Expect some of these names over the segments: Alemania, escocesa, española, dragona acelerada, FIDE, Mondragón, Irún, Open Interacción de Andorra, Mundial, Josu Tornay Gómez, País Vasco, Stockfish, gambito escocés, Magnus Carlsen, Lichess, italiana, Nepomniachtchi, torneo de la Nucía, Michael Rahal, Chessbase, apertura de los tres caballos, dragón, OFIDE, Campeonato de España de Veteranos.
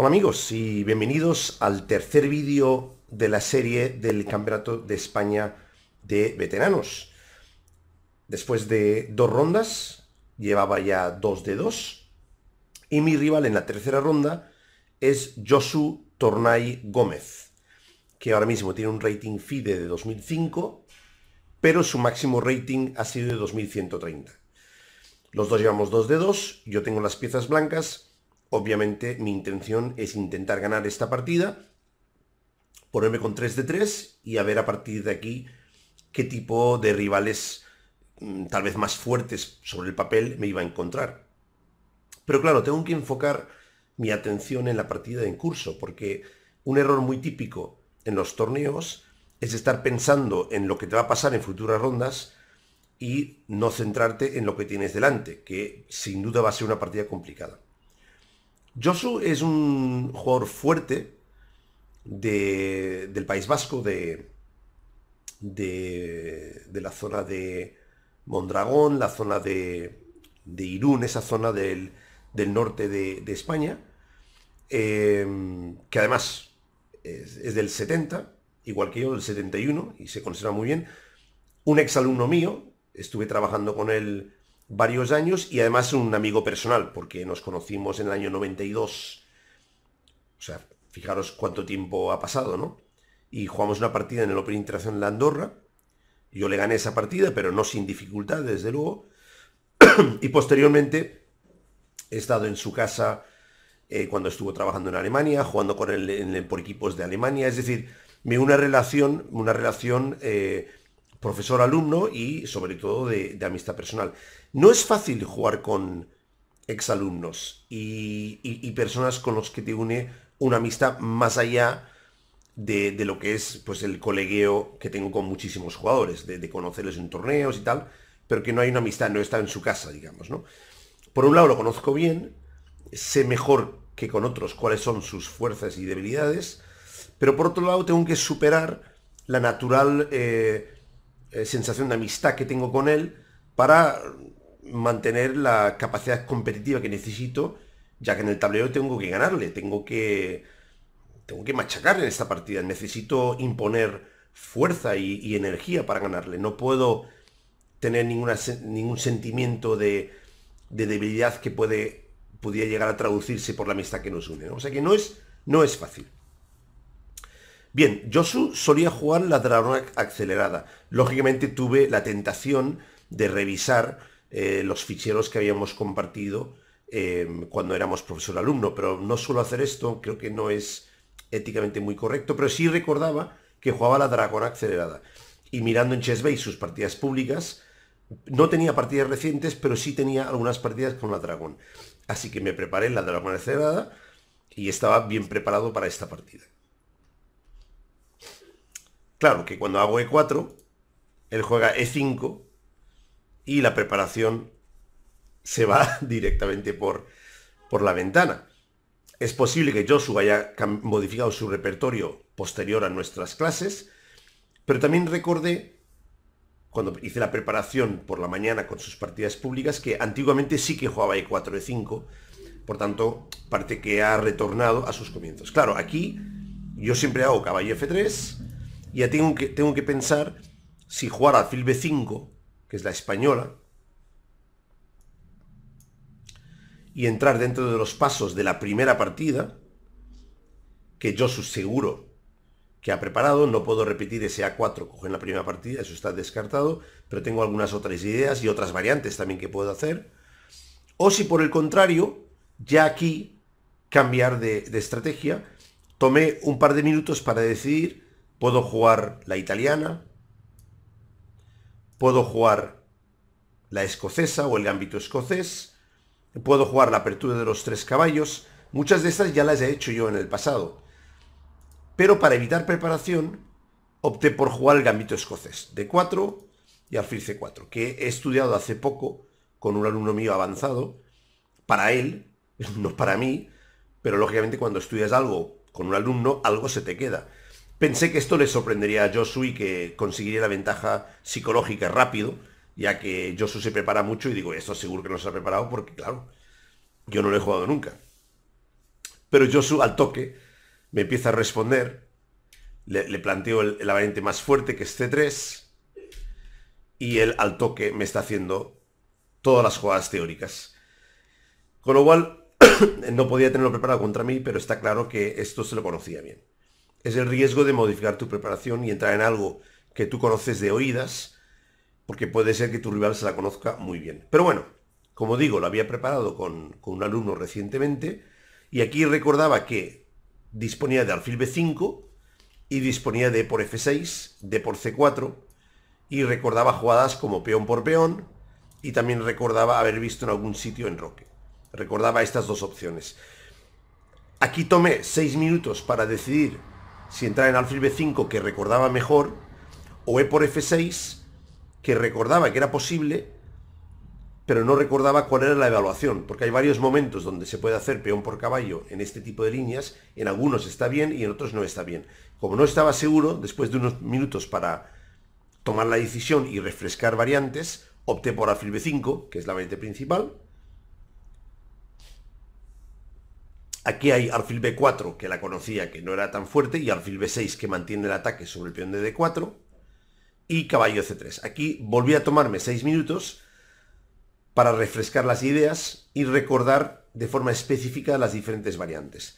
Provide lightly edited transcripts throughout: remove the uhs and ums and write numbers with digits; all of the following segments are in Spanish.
Hola amigos y bienvenidos al tercer vídeo de la serie del Campeonato de España de Veteranos. Después de dos rondas, llevaba ya 2 de 2, y mi rival en la tercera ronda es Josu Tornay Gómez, que ahora mismo tiene un rating FIDE de 2005, pero su máximo rating ha sido de 2130. Los dos llevamos 2 de 2, yo tengo las piezas blancas. Obviamente mi intención es intentar ganar esta partida, ponerme con 3 de 3 y a ver a partir de aquí qué tipo de rivales tal vez más fuertes sobre el papel me iba a encontrar. Pero claro, tengo que enfocar mi atención en la partida en curso, porque un error muy típico en los torneos es estar pensando en lo que te va a pasar en futuras rondas y no centrarte en lo que tienes delante, que sin duda va a ser una partida complicada. Josu es un jugador fuerte del País Vasco, de la zona de Mondragón, la zona de Irún, esa zona del norte de España, que además es del 70, igual que yo, del 71, y se conserva muy bien. Un exalumno mío, estuve trabajando con él varios años, y además un amigo personal, porque nos conocimos en el año 92. O sea, fijaros cuánto tiempo ha pasado, ¿no? Y jugamos una partida en el Open Interacción de Andorra. Yo le gané esa partida, pero no sin dificultad, desde luego. Y posteriormente he estado en su casa cuando estuvo trabajando en Alemania, jugando con él por equipos de Alemania. Es decir, una relación profesor-alumno y, sobre todo, de amistad personal. No es fácil jugar con exalumnos y personas con los que te une una amistad más allá de lo que es, pues, el colegueo que tengo con muchísimos jugadores, de conocerles en torneos y tal, pero que no hay una amistad, no está en su casa, digamos, ¿no? Por un lado, lo conozco bien, sé mejor que con otros cuáles son sus fuerzas y debilidades, pero por otro lado tengo que superar la natural sensación de amistad que tengo con él para mantener la capacidad competitiva que necesito, ya que en el tablero tengo que ganarle, tengo que machacarle en esta partida, necesito imponer fuerza y energía para ganarle. No puedo tener ningún sentimiento de debilidad que pudiera llegar a traducirse por la amistad que nos une, ¿no? O sea que no es fácil. Bien, Josu solía jugar la dragona acelerada. Lógicamente tuve la tentación de revisar los ficheros que habíamos compartido cuando éramos profesor-alumno, pero no suelo hacer esto, creo que no es éticamente muy correcto, pero sí recordaba que jugaba la dragona acelerada. Y mirando en Chessbase sus partidas públicas, no tenía partidas recientes, pero sí tenía algunas partidas con la dragón. Así que me preparé en la dragona acelerada y estaba bien preparado para esta partida. Claro que cuando hago E4, él juega E5 y la preparación se va directamente por la ventana. Es posible que Josu haya modificado su repertorio posterior a nuestras clases, pero también recordé, cuando hice la preparación por la mañana con sus partidas públicas, que antiguamente sí que jugaba E4, E5, por tanto, parte que ha retornado a sus comienzos. Claro, aquí yo siempre hago caballo F3, y ya tengo que pensar si jugar alfil B5, que es la española, y entrar dentro de los pasos de la primera partida, que Josu seguro que ha preparado. No puedo repetir ese A4 coger en la primera partida, eso está descartado, pero tengo algunas otras ideas y otras variantes también que puedo hacer. O si por el contrario, ya aquí cambiar de estrategia, tomé un par de minutos para decidir. Puedo jugar la italiana, puedo jugar la escocesa o el gambito escocés, puedo jugar la apertura de los tres caballos. Muchas de estas ya las he hecho yo en el pasado, pero para evitar preparación opté por jugar el gambito escocés, D4 y alfil C4, que he estudiado hace poco con un alumno mío avanzado, para él, no para mí, pero lógicamente cuando estudias algo con un alumno, algo se te queda. Pensé que esto le sorprendería a Josu y que conseguiría la ventaja psicológica rápido, ya que Josu se prepara mucho y digo, esto seguro que no se ha preparado porque, claro, yo no lo he jugado nunca. Pero Josu al toque me empieza a responder. Le planteo la variante más fuerte, que es C3. Y él al toque me está haciendo todas las jugadas teóricas. Con lo cual, no podía tenerlo preparado contra mí, pero está claro que esto se lo conocía bien. Es el riesgo de modificar tu preparación y entrar en algo que tú conoces de oídas, porque puede ser que tu rival se la conozca muy bien. Pero bueno, como digo, lo había preparado con un alumno recientemente, y aquí recordaba que disponía de alfil B5, y disponía de por F6, de por C4, y recordaba jugadas como peón por peón, y también recordaba haber visto en algún sitio enroque. Recordaba estas dos opciones. Aquí tomé 6 minutos para decidir si entrar en alfil B5, que recordaba mejor, o E por F6, que recordaba que era posible, pero no recordaba cuál era la evaluación, porque hay varios momentos donde se puede hacer peón por caballo en este tipo de líneas, en algunos está bien y en otros no está bien. Como no estaba seguro, después de unos minutos para tomar la decisión y refrescar variantes, opté por alfil B5, que es la variante principal. Aquí hay alfil B4, que la conocía, que no era tan fuerte, y alfil B6, que mantiene el ataque sobre el peón de D4, y caballo C3. Aquí volví a tomarme 6 minutos para refrescar las ideas y recordar de forma específica las diferentes variantes.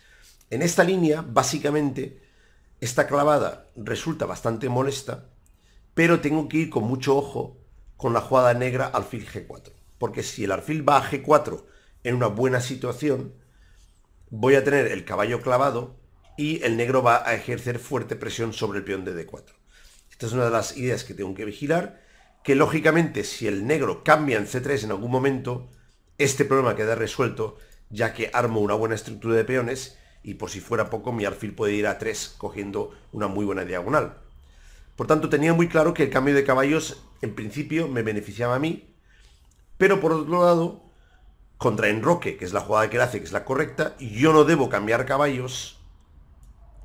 En esta línea, básicamente, esta clavada resulta bastante molesta, pero tengo que ir con mucho ojo con la jugada negra alfil G4, porque si el alfil va a G4 en una buena situación, voy a tener el caballo clavado y el negro va a ejercer fuerte presión sobre el peón de D4. Esta es una de las ideas que tengo que vigilar, que lógicamente si el negro cambia en C3 en algún momento, este problema queda resuelto, ya que armo una buena estructura de peones y por si fuera poco mi alfil puede ir a 3 cogiendo una muy buena diagonal. Por tanto, tenía muy claro que el cambio de caballos en principio me beneficiaba a mí, pero por otro lado, contra enroque, que es la jugada que él hace, que es la correcta, yo no debo cambiar caballos,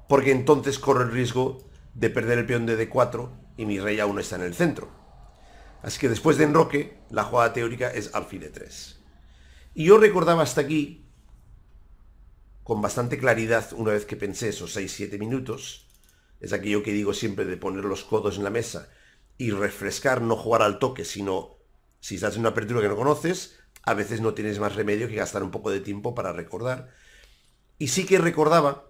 porque entonces corro el riesgo de perder el peón de D4 y mi rey aún está en el centro. Así que después de enroque, la jugada teórica es alfil E3. Y yo recordaba hasta aquí, con bastante claridad, una vez que pensé esos 6-7 minutos, es aquello que digo siempre de poner los codos en la mesa y refrescar, no jugar al toque, sino si estás en una apertura que no conoces, a veces no tienes más remedio que gastar un poco de tiempo para recordar. Y sí que recordaba,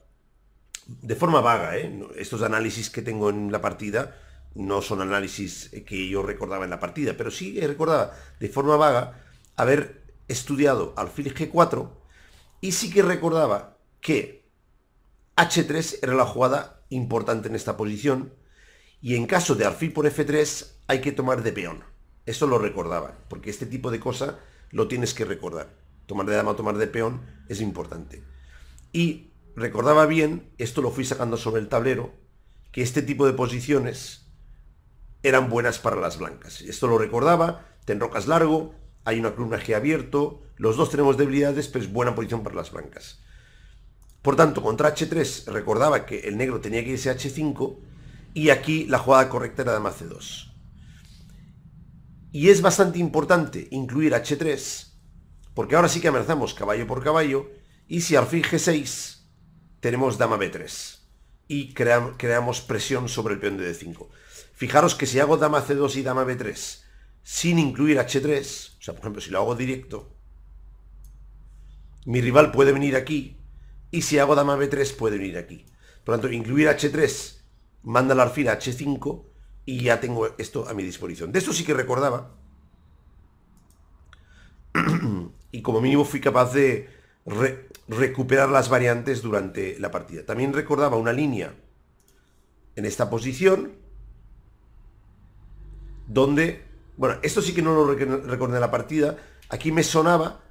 de forma vaga, estos análisis que tengo en la partida no son análisis que yo recordaba en la partida, pero sí recordaba de forma vaga haber estudiado alfil G4, y sí que recordaba que H3 era la jugada importante en esta posición, y en caso de alfil por F3 hay que tomar de peón. Esto lo recordaba, porque este tipo de cosa lo tienes que recordar. Tomar de dama o tomar de peón es importante. Y recordaba bien, esto lo fui sacando sobre el tablero, que este tipo de posiciones eran buenas para las blancas. Esto lo recordaba, te enrocas largo, hay una columna G abierto, los dos tenemos debilidades, pero es buena posición para las blancas. Por tanto, contra H3 recordaba que el negro tenía que irse a H5, y aquí la jugada correcta era dama C2. Y es bastante importante incluir H3, porque ahora sí que amenazamos caballo por caballo, y si alfil G6, tenemos dama B3, y creamos presión sobre el peón de D5. Fijaros que si hago dama C2 y dama B3, sin incluir H3, o sea, por ejemplo, si lo hago directo, mi rival puede venir aquí, y si hago dama B3, puede venir aquí. Por lo tanto, incluir H3 manda el alfil a H5, y ya tengo esto a mi disposición. De esto sí que recordaba. Y como mínimo fui capaz de recuperar las variantes durante la partida. También recordaba una línea en esta posición, donde, bueno, esto sí que no lo recordé en la partida. Aquí me sonaba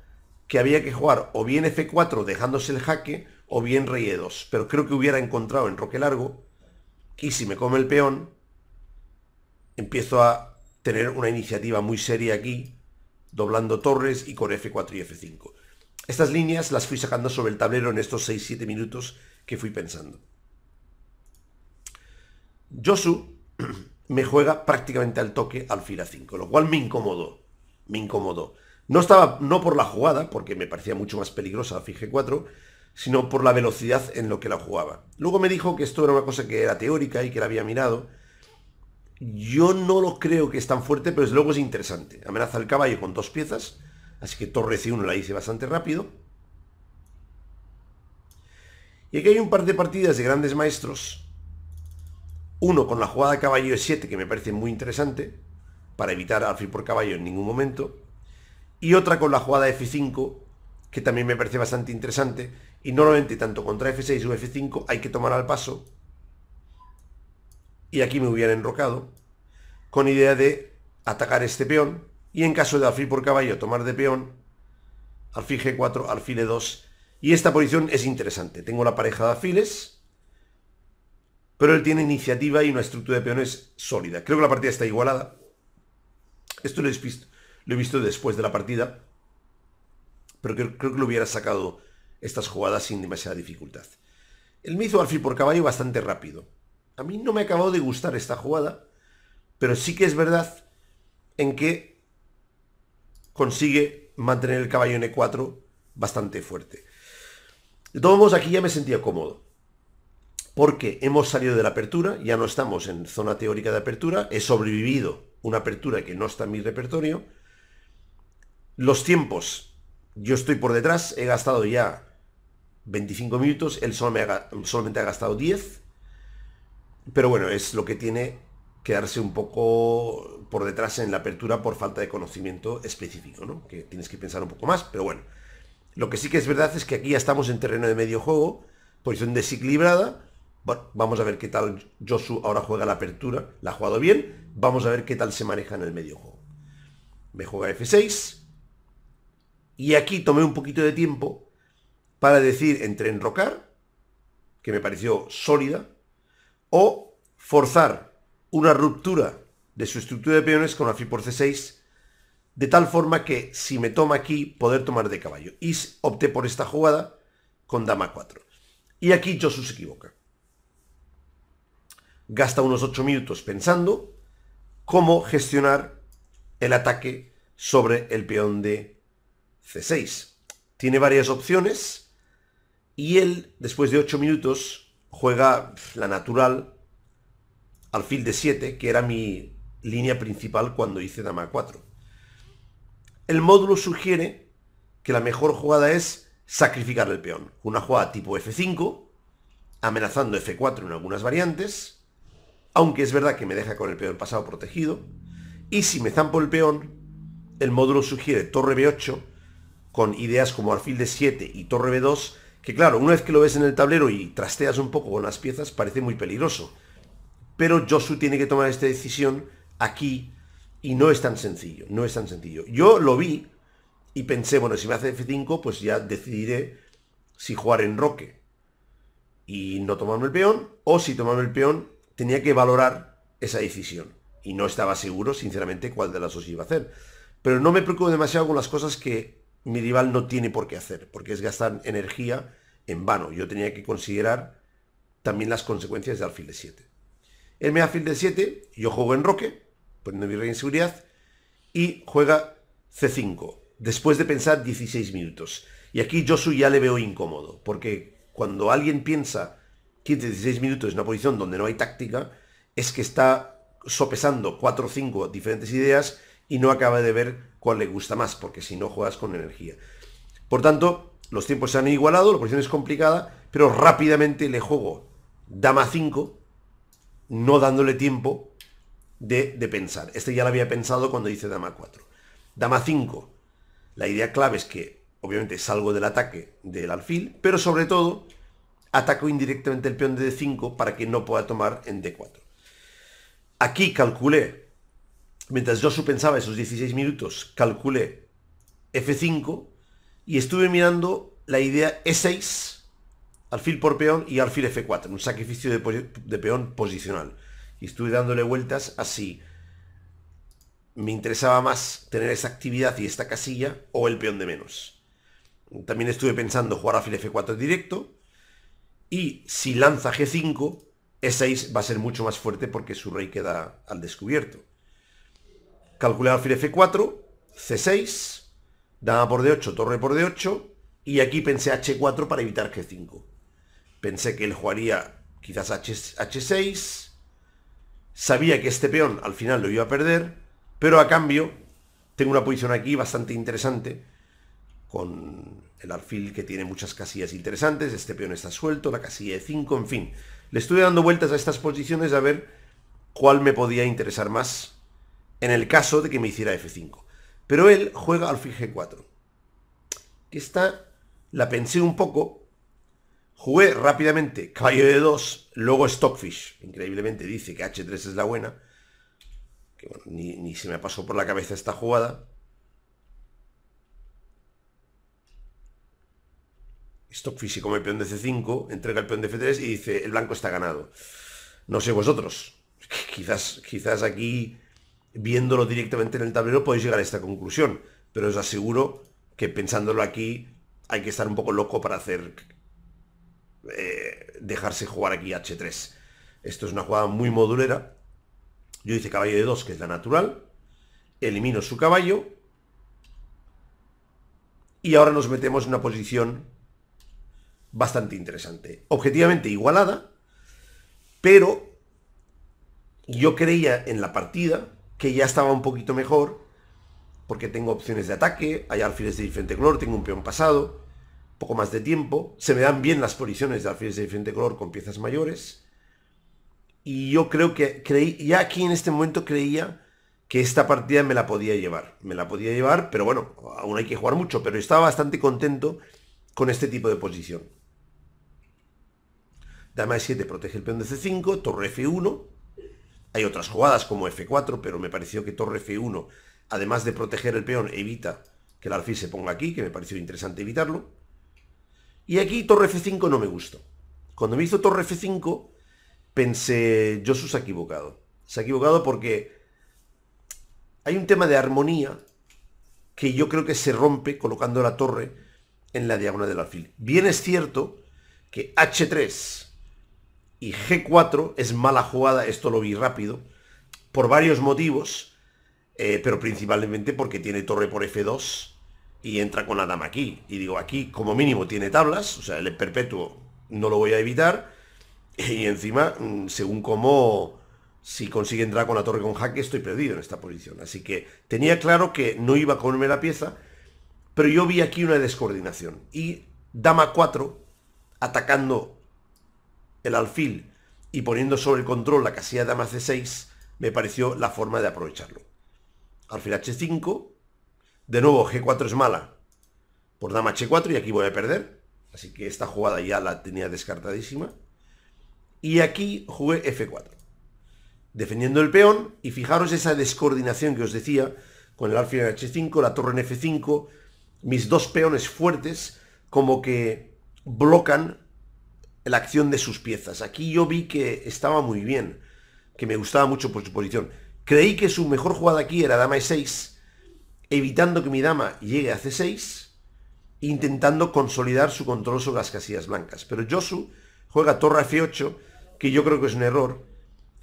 que había que jugar o bien F4 dejándose el jaque, o bien rey E2. Pero creo que hubiera encontrado enroque largo, y si me come el peón, empiezo a tener una iniciativa muy seria aquí, doblando torres y con F4 y F5. Estas líneas las fui sacando sobre el tablero en estos 6-7 minutos que fui pensando. Josu me juega prácticamente al toque alfil A5, lo cual me incomodó. No por la jugada, porque me parecía mucho más peligrosa alfil G4, sino por la velocidad en lo que la jugaba. Luego me dijo que esto era una cosa que era teórica y que la había mirado. Yo no lo creo que es tan fuerte, pero desde luego es interesante. Amenaza al caballo con dos piezas, así que torre C1 la hice bastante rápido. Y aquí hay un par de partidas de grandes maestros. Uno con la jugada caballo E7, que me parece muy interesante, para evitar alfil por caballo en ningún momento. Y otra con la jugada F5, que también me parece bastante interesante. Y normalmente tanto contra F6 o F5 hay que tomar al paso. Y aquí me hubieran enrocado, con idea de atacar este peón. Y en caso de alfil por caballo, tomar de peón, alfil G4, alfil E2. Y esta posición es interesante. Tengo la pareja de alfiles, pero él tiene iniciativa y una estructura de peones sólida. Creo que la partida está igualada. Esto lo he visto después de la partida, pero creo que lo hubiera sacado estas jugadas sin demasiada dificultad. Él me hizo alfil por caballo bastante rápido. A mí no me ha acabado de gustar esta jugada, pero sí que es verdad en que consigue mantener el caballo en E4 bastante fuerte. De todos modos, aquí ya me sentía cómodo, porque hemos salido de la apertura, ya no estamos en zona teórica de apertura, he sobrevivido una apertura que no está en mi repertorio. Los tiempos, yo estoy por detrás, he gastado ya 25 minutos, él solamente ha gastado 10, pero bueno, es lo que tiene quedarse un poco por detrás en la apertura por falta de conocimiento específico, ¿no? Que tienes que pensar un poco más, pero bueno. Lo que sí que es verdad es que aquí ya estamos en terreno de medio juego, posición desequilibrada. Bueno, vamos a ver qué tal Josu ahora juega la apertura, la ha jugado bien, vamos a ver qué tal se maneja en el medio juego. Me juega F6, y aquí tomé un poquito de tiempo para decir entre enrocar, que me pareció sólida, o forzar una ruptura de su estructura de peones con alfil por C6, de tal forma que si me toma aquí, poder tomar de caballo. Y opté por esta jugada con dama 4. Y aquí Josu se equivoca. Gasta unos 8 minutos pensando cómo gestionar el ataque sobre el peón de C6. Tiene varias opciones y él, después de 8 minutos, juega la natural, alfil de 7, que era mi línea principal cuando hice dama 4. El módulo sugiere que la mejor jugada es sacrificar el peón. Una jugada tipo F5, amenazando F4 en algunas variantes, aunque es verdad que me deja con el peón pasado protegido. Y si me zampo el peón, el módulo sugiere torre B8, con ideas como alfil de 7 y torre B2, que claro, una vez que lo ves en el tablero y trasteas un poco con las piezas, parece muy peligroso. Pero Josu tiene que tomar esta decisión aquí. Y no es tan sencillo, no es tan sencillo. Yo lo vi y pensé, bueno, si me hace F5, pues ya decidiré si jugar en roque y no tomarme el peón, o si tomarme el peón, tenía que valorar esa decisión. Y no estaba seguro, sinceramente, cuál de las dos iba a hacer. Pero no me preocupo demasiado con las cosas que mi rival no tiene por qué hacer, porque es gastar energía en vano. Yo tenía que considerar también las consecuencias de alfil de 7. Él me da alfil de 7, yo juego en roque, poniendo mi rey en seguridad, y juega C5, después de pensar 16 minutos. Y aquí Josu ya le veo incómodo, porque cuando alguien piensa 15-16 minutos en una posición donde no hay táctica, es que está sopesando 4 o 5 diferentes ideas y no acaba de ver cuál le gusta más, porque si no juegas con energía. Por tanto, los tiempos se han igualado, la posición es complicada, pero rápidamente le juego dama 5, no dándole tiempo de pensar. Este ya lo había pensado cuando hice dama 4. Dama 5. La idea clave es que, obviamente, salgo del ataque del alfil, pero sobre todo, ataco indirectamente el peón de D5 para que no pueda tomar en D4. Aquí calculé, mientras Josu pensaba esos 16 minutos, calculé F5 y estuve mirando la idea E6, alfil por peón y alfil F4, un sacrificio de peón posicional. Y estuve dándole vueltas a si me interesaba más tener esta actividad y esta casilla o el peón de menos. También estuve pensando jugar alfil F4 directo. Y si lanza G5, E6 va a ser mucho más fuerte porque su rey queda al descubierto. Calculé alfil F4, C6, dama por D8, torre por D8, Y aquí pensé H4 para evitar G5. Pensé que él jugaría quizás H6. Sabía que este peón al final lo iba a perder, pero a cambio tengo una posición aquí bastante interesante con el alfil que tiene muchas casillas interesantes. Este peón está suelto, la casilla de 5, en fin. Le estuve dando vueltas a estas posiciones a ver cuál me podía interesar más en el caso de que me hiciera F5. Pero él juega alfil G4. Esta la pensé un poco. Jugué rápidamente caballo de 2, luego Stockfish. Increíblemente dice que H3 es la buena. Que bueno, ni se me pasó por la cabeza esta jugada. Stockfish se come peón de C5, entrega el peón de F3 y dice, el blanco está ganado. No sé vosotros. Quizás aquí, viéndolo directamente en el tablero, podéis llegar a esta conclusión. Pero os aseguro que pensándolo aquí, hay que estar un poco loco para hacer... dejarse jugar aquí H3. Esto es una jugada muy modulera. Yo hice caballo de 2, que es la natural. Elimino su caballo. Y ahora nos metemos en una posición bastante interesante. Objetivamente igualada. Pero yo creía en la partida que ya estaba un poquito mejor. Porque tengo opciones de ataque. Hay alfiles de diferente color. Tengo un peón pasado. Poco más de tiempo, se me dan bien las posiciones de alfiles de diferente color con piezas mayores, y yo creo que ya aquí en este momento creía que esta partida me la podía llevar, pero bueno, aún hay que jugar mucho, pero estaba bastante contento con este tipo de posición. Dama E7 protege el peón de C5, torre F1, hay otras jugadas como F4, pero me pareció que torre F1, además de proteger el peón, evita que el alfil se ponga aquí, que me pareció interesante evitarlo. Y aquí torre F5 no me gustó. Cuando me hizo torre F5, pensé, Josu se ha equivocado. Se ha equivocado porque hay un tema de armonía que yo creo que se rompe colocando la torre en la diagonal del alfil. Bien es cierto que H3 y G4 es mala jugada, esto lo vi rápido, por varios motivos, pero principalmente porque tiene torre por F2, y entra con la dama aquí, y digo, aquí como mínimo tiene tablas, o sea, el perpetuo no lo voy a evitar, y encima, según como, si consigue entrar con la torre con jaque, estoy perdido en esta posición, así que tenía claro que no iba a comerme la pieza, pero yo vi aquí una descoordinación, y dama 4, atacando el alfil, y poniendo sobre el control la casilla de dama C6, me pareció la forma de aprovecharlo. Alfil H5, de nuevo, G4 es mala por dama H4 y aquí voy a perder. Así que esta jugada ya la tenía descartadísima. Y aquí jugué F4. Defendiendo el peón y fijaros esa descoordinación que os decía con el alfil en H5, la torre en F5. Mis dos peones fuertes como que bloquean la acción de sus piezas. Aquí yo vi que estaba muy bien, que me gustaba mucho por su posición. Creí que su mejor jugada aquí era dama E6. Evitando que mi dama llegue a C6, intentando consolidar su control sobre las casillas blancas. Pero Josu juega torre a F8, que yo creo que es un error,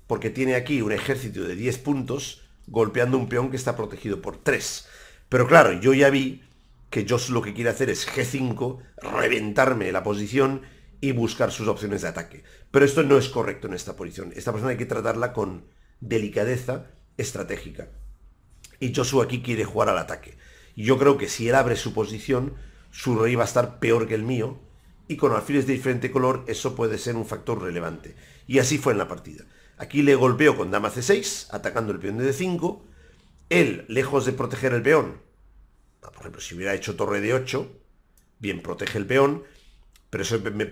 porque tiene aquí un ejército de 10 puntos, golpeando un peón que está protegido por 3. Pero claro, yo ya vi que Josu lo que quiere hacer es G5, reventarme la posición y buscar sus opciones de ataque. Pero esto no es correcto en esta posición. Esta posición hay que tratarla con delicadeza estratégica. Y Josu aquí quiere jugar al ataque. Yo creo que si él abre su posición, su rey va a estar peor que el mío. Y con alfiles de diferente color, eso puede ser un factor relevante. Y así fue en la partida. Aquí le golpeo con dama C6, atacando el peón de D5. Él, lejos de proteger el peón, por ejemplo, si hubiera hecho torre D8, bien, protege el peón. Pero eso me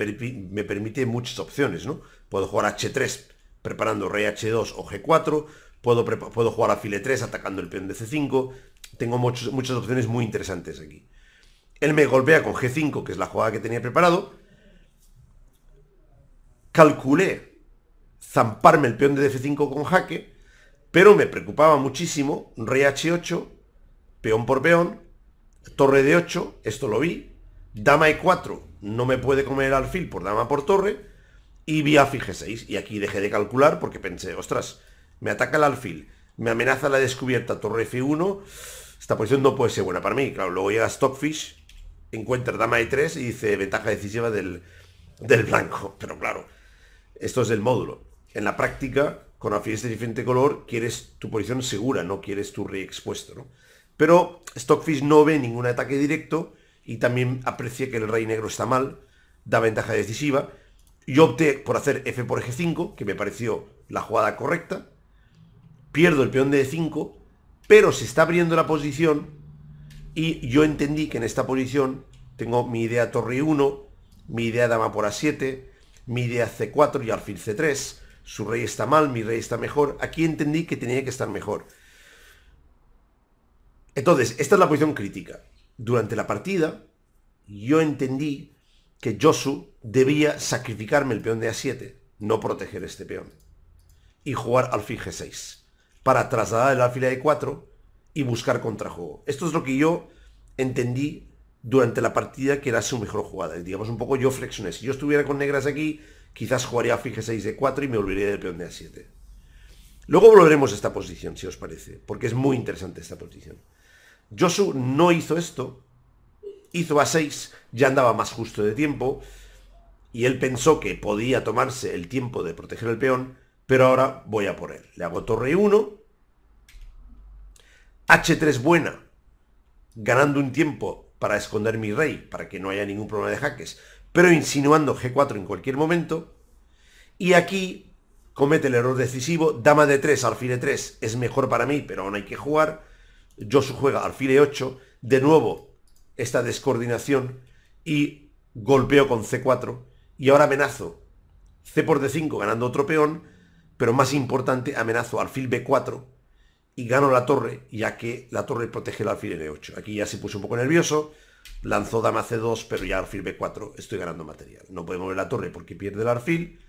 permite muchas opciones, ¿no? Puedo jugar H3, preparando rey H2 o G4... Puedo jugar alfil E3 atacando el peón de C5. Tengo muchas opciones muy interesantes aquí. Él me golpea con G5, que es la jugada que tenía preparado. Calculé zamparme el peón de F5 con jaque, pero me preocupaba muchísimo. Rey H8, peón por peón, torre D8, esto lo vi. Dama E4, no me puede comer el alfil por dama por torre. Y vi alfil G6, y aquí dejé de calcular porque pensé, ostras... Me ataca el alfil, me amenaza la descubierta torre F1. Esta posición no puede ser buena para mí. Claro, luego llega Stockfish encuentra dama e3 y dice ventaja decisiva del blanco. Pero claro, esto es el módulo. En la práctica, con alfileres de diferente color, quieres tu posición segura, no quieres tu rey expuesto, ¿no? Pero Stockfish no ve ningún ataque directo y también aprecia que el rey negro está mal, da ventaja decisiva. Yo opté por hacer F por G5, que me pareció la jugada correcta. Pierdo el peón de E5, pero se está abriendo la posición y yo entendí que en esta posición tengo mi idea torre 1, mi idea dama por A7, mi idea C4 y alfil C3. Su rey está mal, mi rey está mejor. Aquí entendí que tenía que estar mejor. Entonces, esta es la posición crítica. Durante la partida, yo entendí que Josu debía sacrificarme el peón de A7, no proteger este peón, y jugar alfil G6, para trasladar el alfil a E4 y buscar contrajuego. Esto es lo que yo entendí durante la partida que era su mejor jugada. Digamos, un poco yo flexioné. Si yo estuviera con negras aquí, quizás jugaría alfil G6 E4 y me olvidaría del peón de A7. Luego volveremos a esta posición, si os parece, porque es muy interesante esta posición. Josu no hizo esto, hizo A6, ya andaba más justo de tiempo, y él pensó que podía tomarse el tiempo de proteger el peón, pero ahora voy a por él. Le hago torre 1, H3 buena, ganando un tiempo para esconder mi rey, para que no haya ningún problema de jaques, pero insinuando G4 en cualquier momento, y aquí comete el error decisivo, dama D3, alfil E3, es mejor para mí, pero aún hay que jugar. Josu juega alfil E8, de nuevo esta descoordinación, y golpeo con C4, y ahora amenazo C por D5 ganando otro peón, pero más importante, amenazo alfil B4, y gano la torre, ya que la torre protege el alfil E8. Aquí ya se puso un poco nervioso, lanzó dama C2, pero ya alfil B4, estoy ganando material. No puedo mover la torre porque pierde el alfil.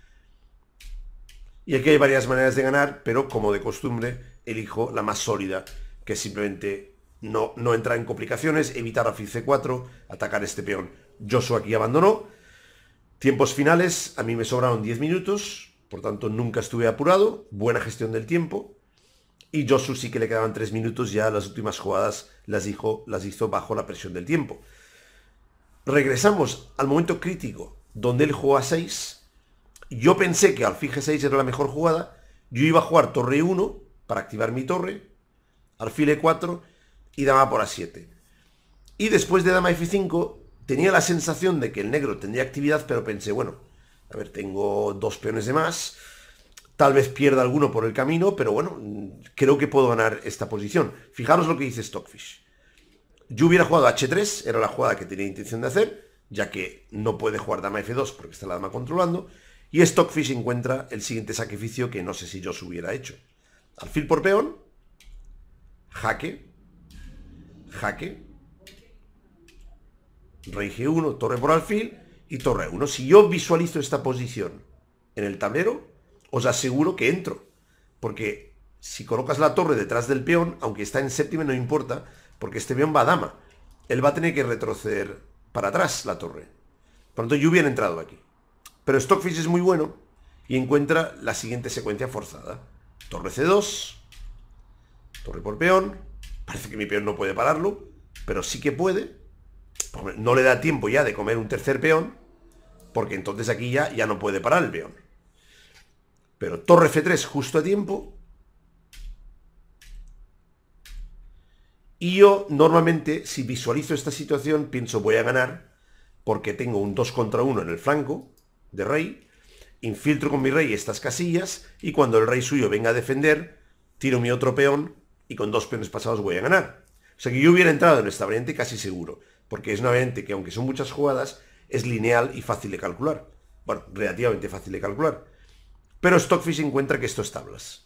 Y aquí hay varias maneras de ganar, pero como de costumbre, elijo la más sólida, que simplemente no entrar en complicaciones, evitar alfil C4, atacar este peón. Josu aquí abandonó. Tiempos finales, a mí me sobraron 10 minutos, por tanto nunca estuve apurado, buena gestión del tiempo. Y Josu sí que le quedaban 3 minutos, ya las últimas jugadas las hizo bajo la presión del tiempo. Regresamos al momento crítico, donde él jugó a 6. Yo pensé que alfil G6 era la mejor jugada. Yo iba a jugar torre 1 para activar mi torre, alfil E4 y dama por A7. Y después de dama F5 tenía la sensación de que el negro tendría actividad, pero pensé, bueno, a ver, tengo dos peones de más. Tal vez pierda alguno por el camino, pero bueno, creo que puedo ganar esta posición. Fijaros lo que dice Stockfish. Yo hubiera jugado H3, era la jugada que tenía intención de hacer, ya que no puede jugar dama F2 porque está la dama controlando, y Stockfish encuentra el siguiente sacrificio que no sé si yo hubiera hecho. Alfil por peón, jaque, jaque, rey G1, torre por alfil y torre 1. Si yo visualizo esta posición en el tablero, os aseguro que entro, porque si colocas la torre detrás del peón, aunque está en séptima no importa, porque este peón va a dama. Él va a tener que retroceder para atrás la torre. Por lo tanto, yo hubiera entrado aquí. Pero Stockfish es muy bueno y encuentra la siguiente secuencia forzada. Torre C2, torre por peón. Parece que mi peón no puede pararlo, pero sí que puede. No le da tiempo ya de comer un tercer peón, porque entonces aquí ya no puede parar el peón. Pero torre F3 justo a tiempo. Y yo normalmente, si visualizo esta situación, pienso voy a ganar, porque tengo un 2 contra 1 en el flanco de rey, infiltro con mi rey estas casillas, y cuando el rey suyo venga a defender, tiro mi otro peón, y con dos peones pasados voy a ganar. O sea que yo hubiera entrado en esta variante casi seguro, porque es una variante que, aunque son muchas jugadas, es lineal y fácil de calcular. Bueno, relativamente fácil de calcular. Pero Stockfish encuentra que esto es tablas,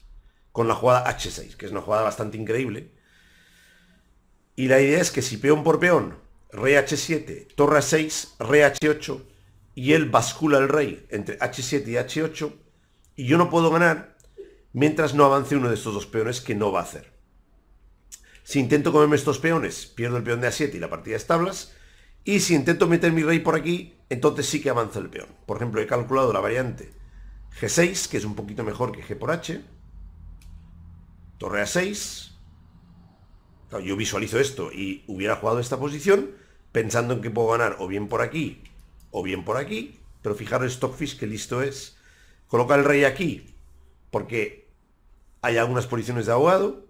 con la jugada H6, que es una jugada bastante increíble. Y la idea es que si peón por peón, rey H7, torre A6, rey H8, y él bascula el rey entre H7 y H8, y yo no puedo ganar mientras no avance uno de estos dos peones, que no va a hacer. Si intento comerme estos peones, pierdo el peón de A7 y la partida es tablas, y si intento meter mi rey por aquí, entonces sí que avanza el peón. Por ejemplo, he calculado la variante G6, que es un poquito mejor que G por H, torre A6. Claro, yo visualizo esto y hubiera jugado esta posición, pensando en que puedo ganar o bien por aquí o bien por aquí. Pero fijaros Stockfish que listo es. Coloca el rey aquí porque hay algunas posiciones de ahogado.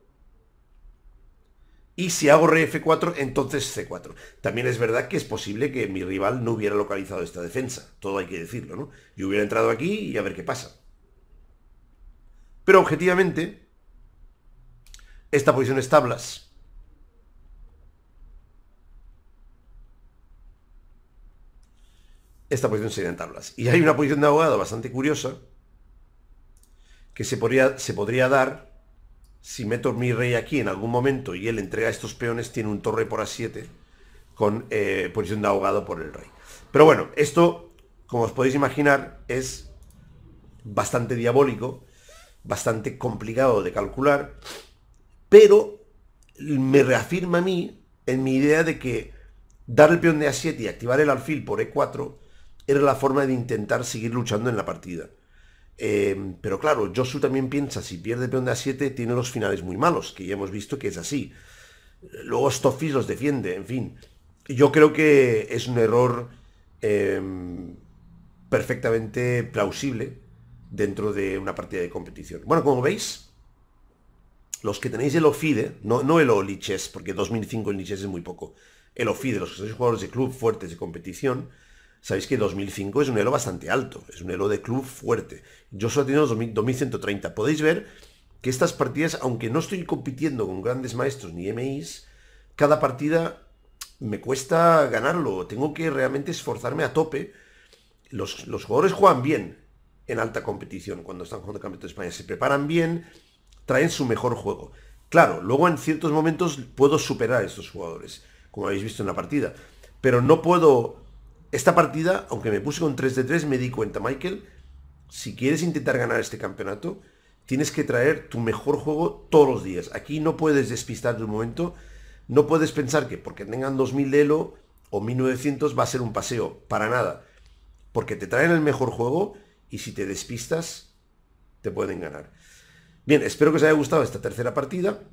Y si hago rey F4, entonces C4. También es verdad que es posible que mi rival no hubiera localizado esta defensa. Todo hay que decirlo, ¿no? Yo hubiera entrado aquí y a ver qué pasa. Pero objetivamente, esta posición es tablas. Esta posición sería en tablas. Y hay una posición de ahogado bastante curiosa que se podría dar si meto mi rey aquí en algún momento y él entrega estos peones, tiene un torre por A7 con posición de ahogado por el rey. Pero bueno, esto, como os podéis imaginar, es bastante diabólico, bastante complicado de calcular, pero me reafirma a mí en mi idea de que dar el peón de A7 y activar el alfil por E4 era la forma de intentar seguir luchando en la partida. Pero claro, Josu también piensa, si pierde peón de A7 tiene los finales muy malos, que ya hemos visto que es así. Luego Stockfish los defiende, en fin. Yo creo que es un error perfectamente plausible dentro de una partida de competición. Bueno, como veis, los que tenéis el OFIDE, no el lichess, porque 2005 en lichess es muy poco. El OFIDE, los que sois jugadores de club fuertes de competición, sabéis que 2005 es un elo bastante alto, es un elo de club fuerte. Yo solo he tenido 2130. Podéis ver que estas partidas, aunque no estoy compitiendo con grandes maestros ni MIs, cada partida me cuesta ganarlo. Tengo que realmente esforzarme a tope. Los jugadores juegan bien en alta competición cuando están jugando el Campeonato de España. Se preparan bien, traen su mejor juego. Claro, luego en ciertos momentos puedo superar a estos jugadores, como habéis visto en la partida. Pero no puedo... Esta partida, aunque me puse con 3 de 3, me di cuenta, Michael, si quieres intentar ganar este campeonato, tienes que traer tu mejor juego todos los días. Aquí no puedes despistar de un momento, no puedes pensar que porque tengan 2000 de elo o 1900 va a ser un paseo, para nada. Porque te traen el mejor juego y si te despistas, te pueden ganar. Bien, espero que os haya gustado esta tercera partida.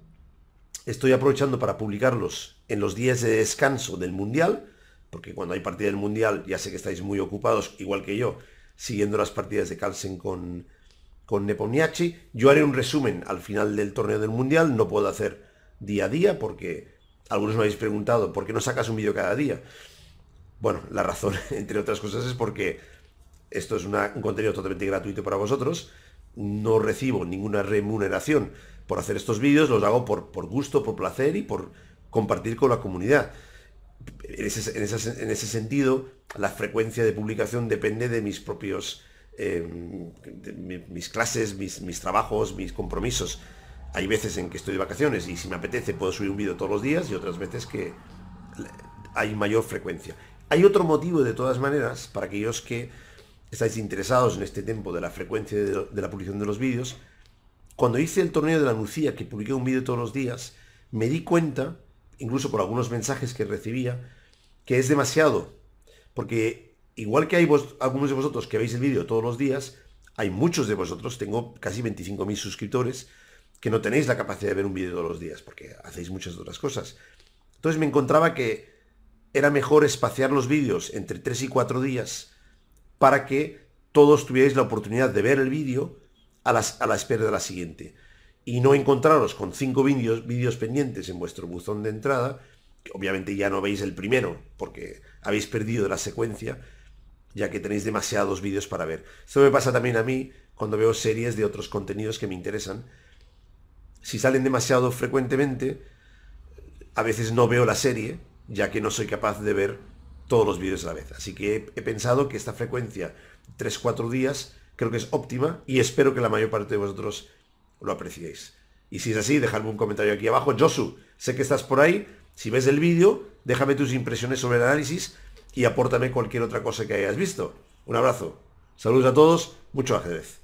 Estoy aprovechando para publicarlos en los días de descanso del Mundial, porque cuando hay partida del Mundial ya sé que estáis muy ocupados, igual que yo, siguiendo las partidas de Carlsen con Nepomniachtchi. Yo haré un resumen al final del torneo del Mundial, no puedo hacer día a día, porque algunos me habéis preguntado, ¿por qué no sacas un vídeo cada día? Bueno, la razón, entre otras cosas, es porque esto es un contenido totalmente gratuito para vosotros, no recibo ninguna remuneración por hacer estos vídeos, los hago por gusto, por placer y por compartir con la comunidad. En ese sentido, la frecuencia de publicación depende de mis propios mis clases, mis trabajos, mis compromisos. Hay veces en que estoy de vacaciones y si me apetece puedo subir un vídeo todos los días y otras veces que hay mayor frecuencia. Hay otro motivo de todas maneras, para aquellos que estáis interesados en este tiempo de la frecuencia de la publicación de los vídeos. Cuando hice el torneo de la Nucía, que publiqué un vídeo todos los días, me di cuenta, incluso por algunos mensajes que recibía, que es demasiado. Porque igual que hay algunos de vosotros que veis el vídeo todos los días, hay muchos de vosotros, tengo casi 25.000 suscriptores, que no tenéis la capacidad de ver un vídeo todos los días, porque hacéis muchas otras cosas. Entonces me encontraba que era mejor espaciar los vídeos entre 3 y 4 días para que todos tuvierais la oportunidad de ver el vídeo a la espera de la siguiente. Y no encontraros con 5 vídeos pendientes en vuestro buzón de entrada, que obviamente ya no veis el primero, porque habéis perdido la secuencia, ya que tenéis demasiados vídeos para ver. Esto me pasa también a mí cuando veo series de otros contenidos que me interesan. Si salen demasiado frecuentemente, a veces no veo la serie, ya que no soy capaz de ver todos los vídeos a la vez. Así que he pensado que esta frecuencia, 3-4 días, creo que es óptima y espero que la mayor parte de vosotros lo apreciéis. Y si es así, dejadme un comentario aquí abajo. Josu, sé que estás por ahí. Si ves el vídeo, déjame tus impresiones sobre el análisis y apórtame cualquier otra cosa que hayas visto. Un abrazo. Saludos a todos. Mucho ajedrez.